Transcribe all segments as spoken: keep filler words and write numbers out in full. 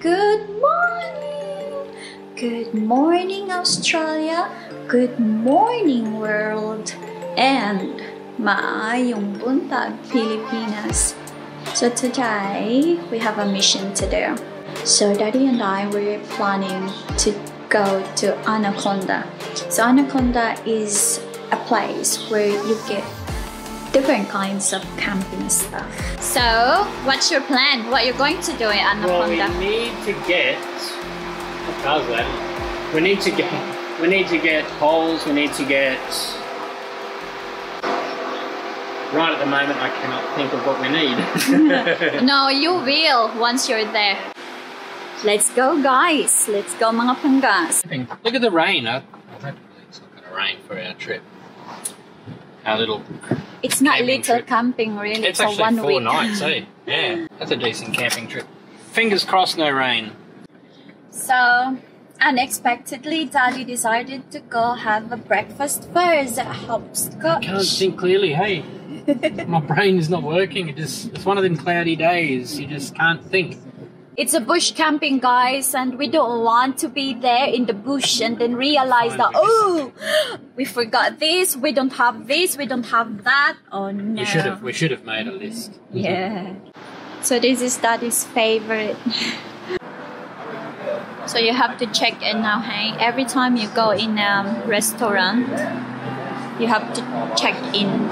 Good morning! Good morning, Australia! Good morning, world! And Mahayongbuntag, Filipinas! So today, we have a mission to do. So Daddy and I were planning to go to Anaconda. So Anaconda is a place where you get different kinds of camping stuff. So, what's your plan? What you're going to do in Anaconda? Well, we need to get. What car is that? We need to get. We need to get poles. We need to get. Right at the moment, I cannot think of what we need. No, you will once you're there. Let's go, guys. Let's go, mga pangas. Look at the rain. I don't believe it's not going to rain for our trip. Our little. It's not camping little trip. Camping really. It's for actually one four week. Nights, eh? Yeah, that's a decent camping trip. Fingers crossed, no rain. So, unexpectedly, Daddy decided to go have a breakfast first at Hopscotch. I can't think clearly, hey. My brain is not working. It just it's one of them cloudy days. You just can't think. It's a bush camping, guys, and we don't want to be there in the bush and then realize that, oh, we forgot this, we don't have this, we don't have that. Oh no. We should have, we should have made a list. Yeah. So this is Daddy's favorite. So you have to check in now, hey? Every time you go in a restaurant, you have to check in.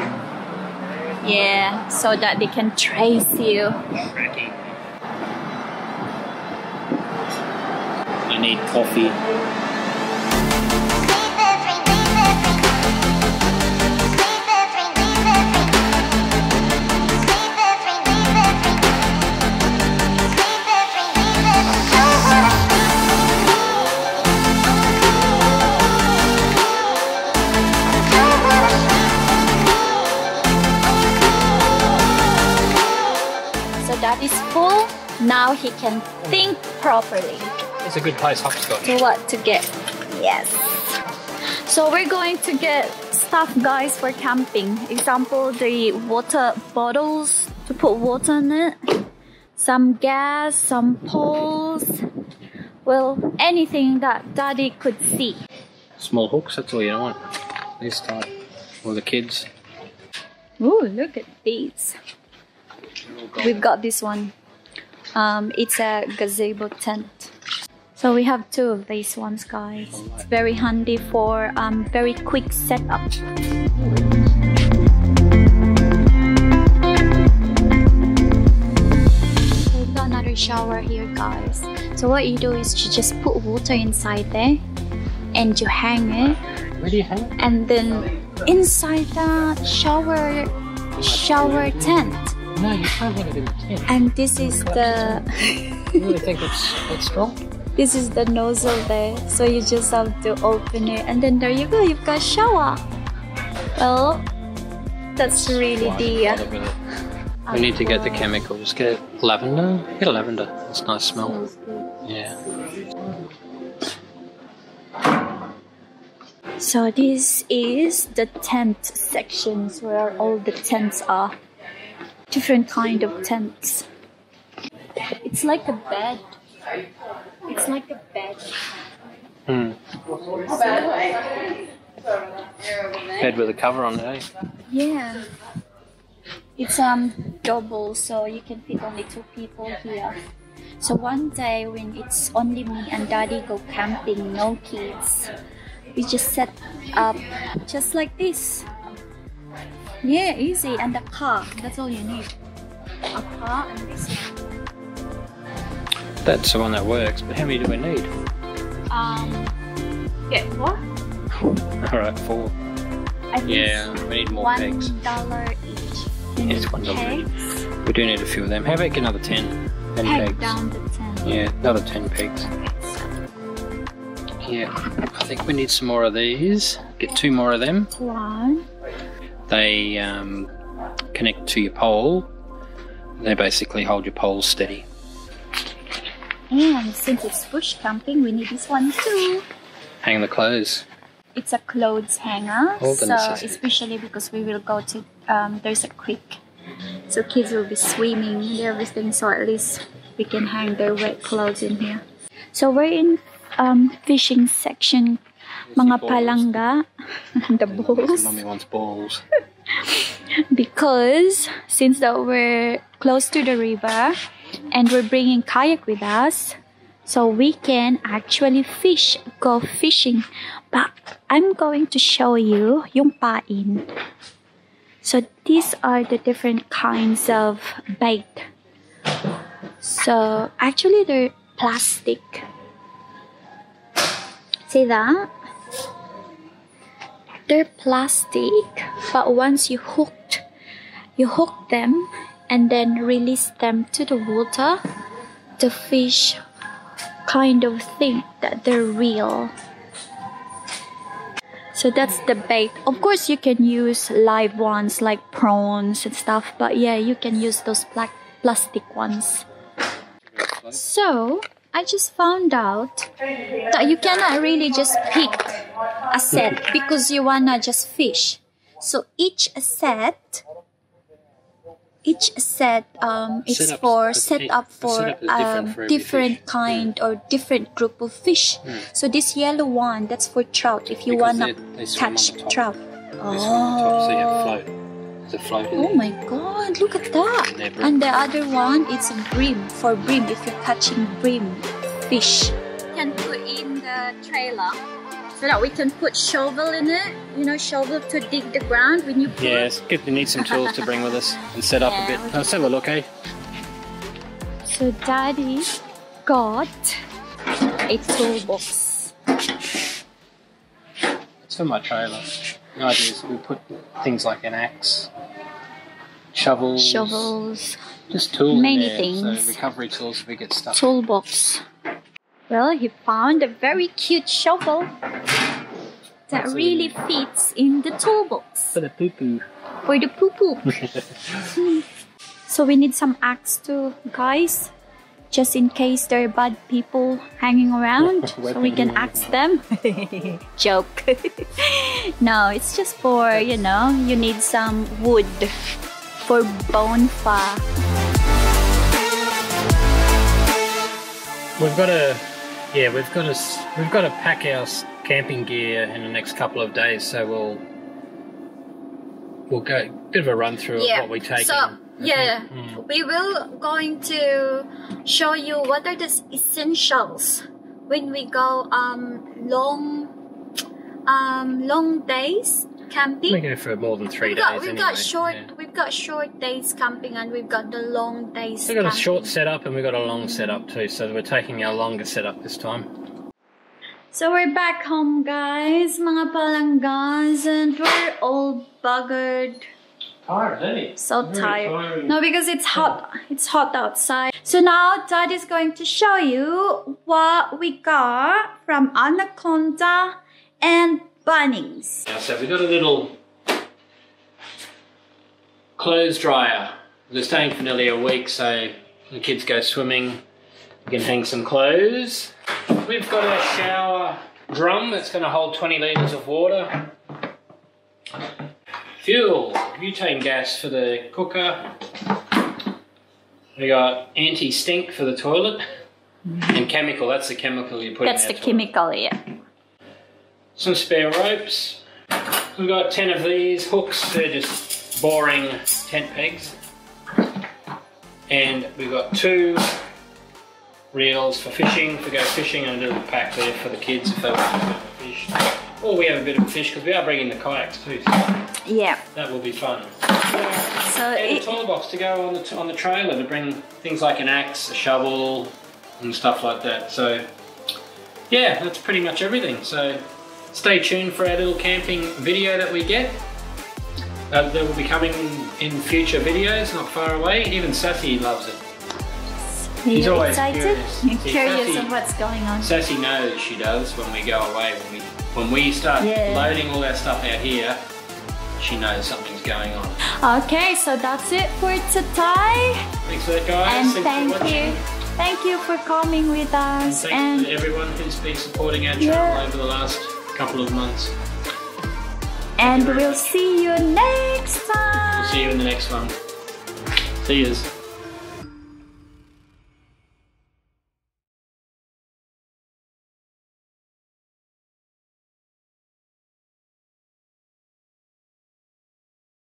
Yeah, so that they can trace you. I need coffee. So that is full. Now he can think properly. It's a good place, Hopscotch. To what to get? Yes. So we're going to get stuff, guys, for camping. Example, the water bottles to put water in it. Some gas, some poles. Well, anything that Daddy could see. Small hooks, that's all you want. This type for the kids. Ooh, look at these. We've got this one. Um, it's a gazebo tent. So we have two of these ones, guys. It's very handy for um, very quick setup. So we've got another shower here, guys. So what you do is you just put water inside there and you hang it. Where do you hang it? And then inside that shower, shower tent. No, you can't hang it in the tent. And this is the... You really think it's, it's strong? This is the nozzle there, so you just have to open it and then there you go, you've got shower. Well, that's really the... Uh, we need to get the chemicals. Get lavender. Get a lavender. It's a nice smell. Yeah. So this is the tent sections where all the tents are. Different kind of tents. It's like a bed. It's like a bed. Hmm. Bed with a cover on it, eh? Yeah. It's um double, so you can fit only two people here. So one day when it's only me and Daddy go camping, no kids, we just set up just like this. Yeah, easy. And a car. That's all you need. A car and this one. That's the one that works, but how many do we need? Um, get yeah, four. Alright, four. I think yeah, we need more one pegs. One dollar each. Yeah, it's one dollar each. We do need a few of them. How about get another ten? ten Peg pegs. Down to ten. Yeah, another ten pegs. Yeah, I think we need some more of these. Get two more of them. One. They um, connect to your pole. They basically hold your pole steady. And since it's bush camping, we need this one too. Hang the clothes. It's a clothes hanger, so necessity. Especially because we will go to, um, there's a creek. So kids will be swimming and everything, so at least we can hang their wet clothes in here. So we're in um, fishing section. Mga palangga. The balls. Mommy wants balls. Because since that we're close to the river and we're bringing kayak with us, so we can actually fish, go fishing. But I'm going to show you yung pain. So these are the different kinds of bait. So actually they're plastic. See that? They're plastic, but once you hooked, you hook them and then release them to the water, the fish kind of think that they're real. So that's the bait. Of course you can use live ones like prawns and stuff, but yeah, you can use those pla plastic ones. So I just found out that you cannot really just pick a set because you wanna just fish. So each set Each set um, is setup, for set up for a um, different, different kind mm. or different group of fish. Mm. So this yellow one, that's for trout. If you because wanna they, they catch trout, oh, so float. Oh my God! Look at that. And, and the other one, it's bream for bream. If you're catching bream fish, you can put in the trailer so that we can put shovel in it, you know, shovel to dig the ground when you pull. Yeah, it's good. We need some tools to bring with us and set up yeah, a bit. Let's have a look, eh? So Daddy got a toolbox. It's in my trailer. The idea is we put things like an axe, shovels, shovels, just tools, many there, things. So recovery tools if we get stuck. Toolbox. Well, he found a very cute shovel that really fits in the toolbox. For the poo-poo. For the poo-poo. hmm. So we need some axe too, guys. Just in case there are bad people hanging around. So we can axe them. Joke. No, it's just for, you know, you need some wood for bonfire. We've got a... Yeah, we've got to we've got to pack our camping gear in the next couple of days, so we'll we'll go a bit of a run through yeah. of what we take. So in, yeah, mm. we will going to show you what are the essentials when we go um long um long days camping. We go for more than three we've days. Got, we've anyway. got short. Yeah. We've got short days camping, and we've got the long days. We've got camping. a short setup, and we've got a long setup too. So we're taking our longer setup this time. So we're back home, guys, mga palanggas, and we're all buggered. Tired, eh? So tired. tired. No, because it's hot. It's hot outside. So now Dad is going to show you what we got from Anaconda and Bunnings. So we got a little clothes dryer. They're staying for nearly a week, so the kids go swimming. You can hang some clothes. We've got a shower drum that's going to hold twenty litres of water. Fuel, butane gas for the cooker. We got anti-stink for the toilet. Mm-hmm. And chemical, that's the chemical you put that's in That's the chemical, toilet. yeah. Some spare ropes. We've got ten of these hooks, they're just boring tent pegs. And we've got two reels for fishing, to go fishing, and a little pack there for the kids if they want to fish. Or we have a bit of fish because we are bringing the kayaks too. So yeah. That will be fun. Yeah. So and it, a toolbox to go on the, on the trailer to bring things like an axe, a shovel, and stuff like that. So yeah, that's pretty much everything. So stay tuned for our little camping video that we get. Uh, that will be coming in future videos, not far away. Even Sassy loves it. She's always excited? curious. You're See, curious Sassy, of what's going on. Sassy knows she does when we go away. When we, when we start yeah. loading all our stuff out here, she knows something's going on. Okay, so that's it for today. Thanks for that, guys. And Thanks thank for you. Thank you for coming with us. And thanks and to everyone who's been supporting our channel yeah. over the last couple of months. Thank and we'll much. see you next time. We'll see you in the next one. See yous.